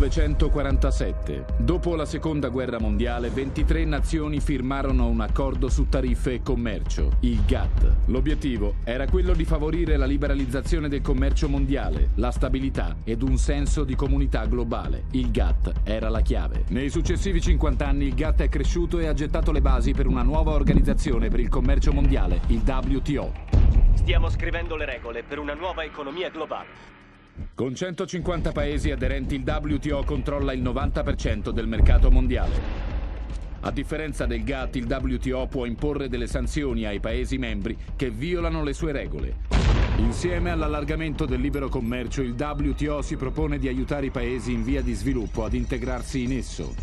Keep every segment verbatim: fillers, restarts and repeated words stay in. millenovecentoquarantasette. Dopo la Seconda Guerra Mondiale, ventitré nazioni firmarono un accordo su tariffe e commercio, il GATT. L'obiettivo era quello di favorire la liberalizzazione del commercio mondiale, la stabilità ed un senso di comunità globale. Il GATT era la chiave. Nei successivi cinquanta anni il GATT è cresciuto e ha gettato le basi per una nuova organizzazione per il commercio mondiale, il W T O. Stiamo scrivendo le regole per una nuova economia globale. Con centocinquanta paesi aderenti, il W T O controlla il novanta per cento del mercato mondiale. A differenza del GATT, il W T O può imporre delle sanzioni ai paesi membri che violano le sue regole. Insieme all'allargamento del libero commercio, il W T O si propone di aiutare i paesi in via di sviluppo ad integrarsi in esso.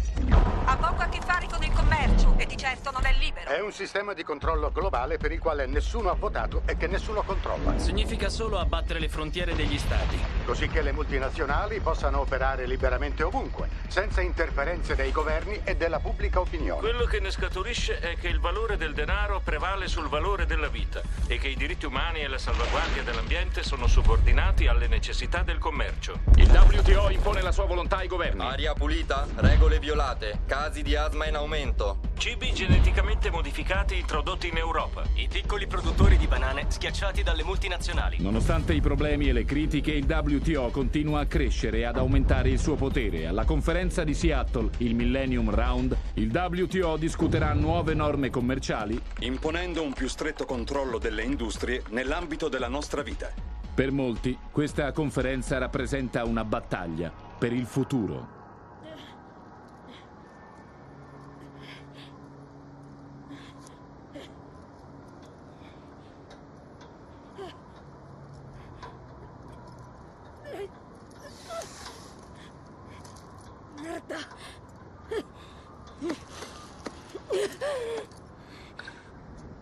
Ha poco a che fare con il commercio e di certo non è libero. È un sistema di controllo globale per il quale nessuno ha votato e che nessuno controlla. Significa solo abbattere le frontiere degli stati. Così che le multinazionali possano operare liberamente ovunque, senza interferenze dei governi e della pubblica opinione. Quello che ne scaturisce è che il valore del denaro prevale sul valore della vita e che i diritti umani e la salvaguardia dell'ambiente sono subordinati alle necessità del commercio. Il W T O impone la sua volontà ai governi. Aria pulita, regole violate, casi di asma in aumento. Cibi geneticamente modificati introdotti in Europa. I piccoli produttori di banane schiacciati dalle multinazionali. Nonostante i problemi e le critiche, il W T O continua a crescere e ad aumentare il suo potere. Alla conferenza di Seattle, il Millennium Round, il W T O discuterà nuove norme commerciali, imponendo un più stretto controllo delle industrie nell'ambito della nostra vita. Per molti, questa conferenza rappresenta una battaglia per il futuro.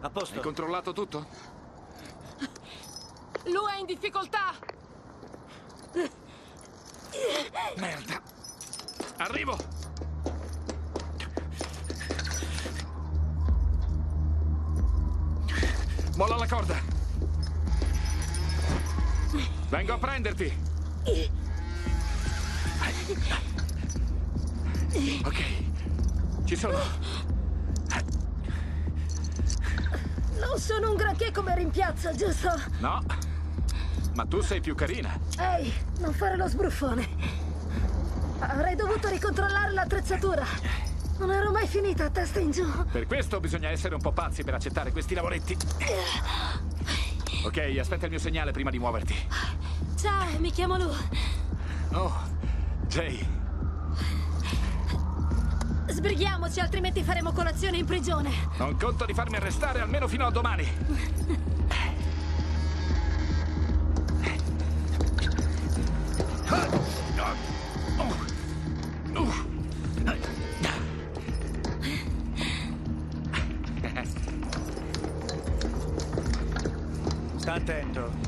A posto. Hai controllato tutto? Lui è in difficoltà! Merda! Arrivo! Molla la corda! Vengo a prenderti! Ok, ci sono! Non sono un granché come rimpiazzo, giusto? No! Ma tu sei più carina. Ehi, non fare lo sbruffone. Avrei dovuto ricontrollare l'attrezzatura. Non ero mai finita a testa in giù. Per questo bisogna essere un po' pazzi per accettare questi lavoretti. Ok, aspetta il mio segnale prima di muoverti. Ciao, mi chiamo Lu. Oh, Jay. Sbrighiamoci, altrimenti faremo colazione in prigione. Non conto di farmi arrestare almeno fino a domani. Sta attento.